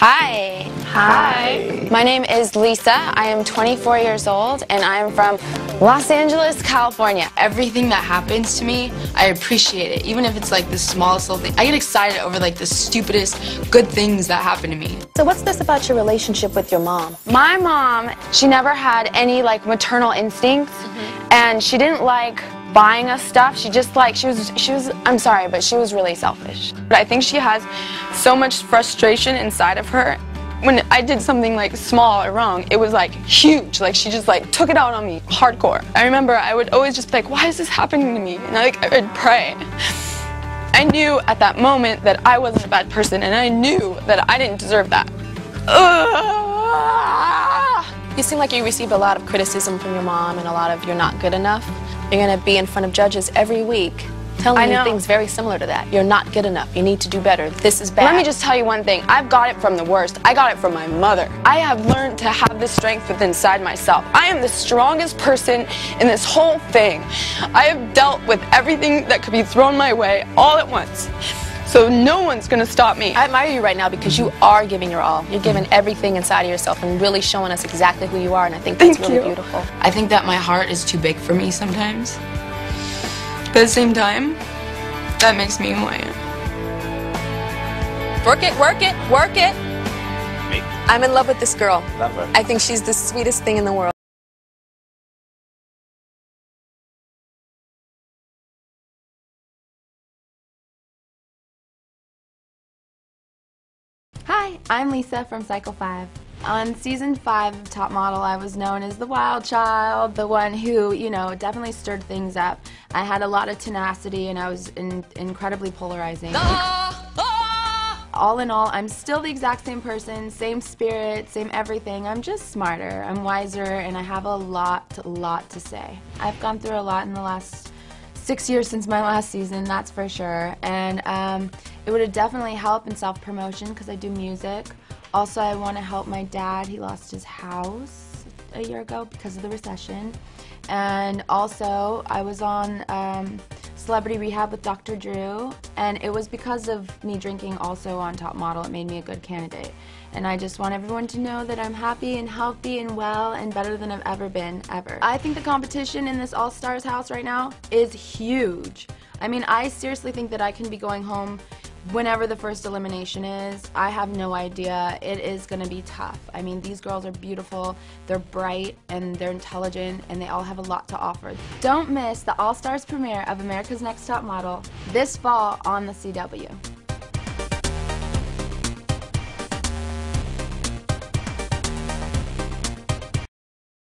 Hi. My name is Lisa. I am 24 years old, and I am from Los Angeles, California. Everything that happens to me, I appreciate it, even if it's like the smallest little thing. I get excited over like the stupidest good things that happen to me. So what's this about your relationship with your mom? My mom, she never had any like maternal instincts, and she didn't like buying us stuff. She just like, I'm sorry, but she was really selfish. But I think she has so much frustration inside of her. When I did something like small or wrong, it was like huge. Like she just like took it out on me hardcore. I remember I would always just be like, why is this happening to me? And I would pray. I knew at that moment that I wasn't a bad person, and I knew that I didn't deserve that. You seem like you receive a lot of criticism from your mom and a lot of you're not good enough. You're going to be in front of judges every week telling you things very similar to that. You're not good enough. You need to do better. This is bad. Let me just tell you one thing. I've got it from the worst. I got it from my mother. I have learned to have the strength within inside myself. I am the strongest person in this whole thing. I have dealt with everything that could be thrown my way all at once. So no one's going to stop me. I admire you right now because you are giving your all. You're giving everything inside of yourself and really showing us exactly who you are, and I think that's really beautiful. I think that my heart is too big for me sometimes. But at the same time, that makes me who I am. Work it, work it, work it. Me? I'm in love with this girl. Love her. I think she's the sweetest thing in the world. Hi, I'm Lisa from Cycle 5. On season 5 of Top Model, I was known as the wild child, the one who, you know, definitely stirred things up. I had a lot of tenacity, and I was incredibly polarizing. All in all, I'm still the exact same person, same spirit, same everything. I'm just smarter, I'm wiser, and I have a lot to say. I've gone through a lot in the last 6 years since my last season, that's for sure. And it would have definitely helped in self-promotion because I do music. Also, I want to help my dad. He lost his house a year ago because of the recession. And also, I was on Celebrity Rehab with Dr. Drew, and it was because of me drinking also on Top Model. It made me a good candidate. And I just want everyone to know that I'm happy and healthy and well and better than I've ever been, ever. I think the competition in this All-Stars house right now is huge. I mean, I seriously think that I can be going home whenever the first elimination is. I have no idea. It is going to be tough. I mean, these girls are beautiful, they're bright, and they're intelligent, and they all have a lot to offer. Don't miss the All-Stars premiere of America's Next Top Model this fall on the CW.